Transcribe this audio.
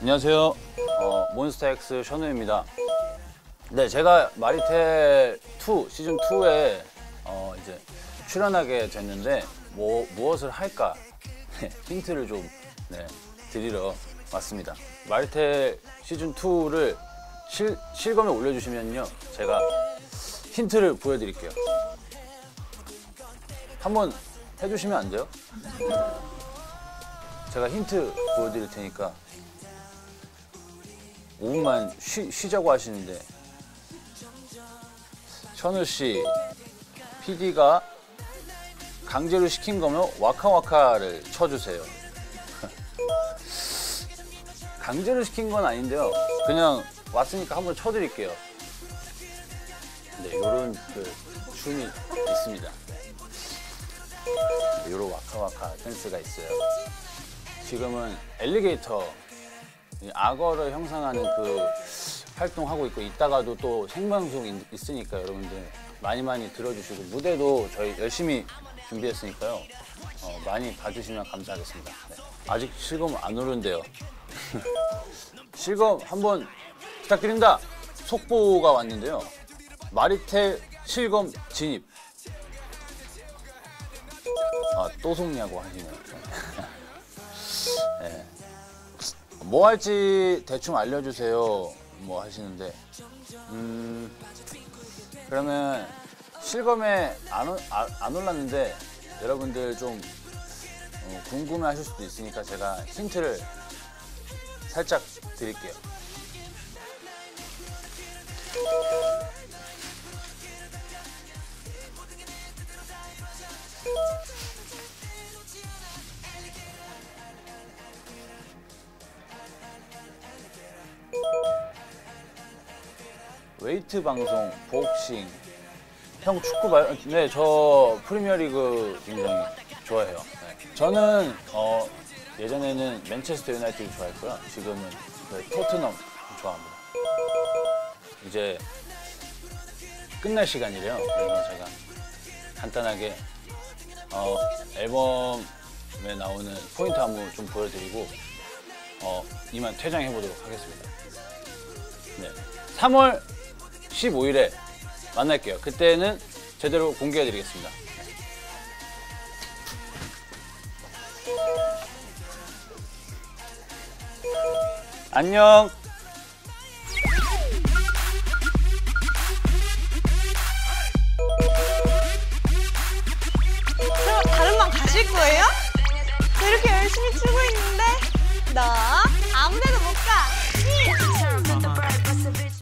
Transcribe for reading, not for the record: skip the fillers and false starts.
안녕하세요. 몬스타엑스 셔누입니다. 네, 제가 마리텔2 시즌 2에 이제 출연하게 됐는데 무엇을 할까 힌트를 좀 드리러 왔습니다. 마리텔 시즌 2를 실검에 올려주시면요, 제가 힌트를 보여드릴게요. 한번 해주시면 안 돼요? 제가 힌트 보여드릴 테니까 5분만 쉬자고 하시는데, 셔누 씨 PD가 강제로 시킨 거면 와카 와카를 쳐주세요. 강제로 시킨 건 아닌데요, 그냥 왔으니까 한번 쳐드릴게요. 네, 요런 춤이 있습니다. 요런 와카 와카 댄스가 있어요. 지금은 엘리게이터, 악어를 형상하는 그 활동하고 있고, 이따가도 또 생방송 있으니까 여러분들 많이 들어주시고, 무대도 저희 열심히 준비했으니까요, 많이 봐주시면 감사하겠습니다. 네. 아직 실검 안 오른데요. 실검 한번 부탁드립니다. 속보가 왔는데요, 마리텔 실검 진입. 아, 또 속냐고 하시네요. 네. 뭐 할지 대충 알려주세요 뭐 하시는데, 그러면 실검에 안 올랐는데 여러분들 좀 궁금해 하실 수도 있으니까 제가 힌트를 살짝 드릴게요. 웨이트 방송, 복싱, 형 축구 봐요? 네, 저 프리미어 리그 굉장히 좋아해요. 네. 저는 예전에는 맨체스터 유나이티드 좋아했고요, 지금은 토트넘 좋아합니다. 이제 끝날 시간이래요. 그래서 제가 간단하게 앨범에 나오는 포인트 안무 좀 보여드리고 이만 퇴장해보도록 하겠습니다. 네, 3월 15일에 만날게요. 그때는 제대로 공개해드리겠습니다. 안녕.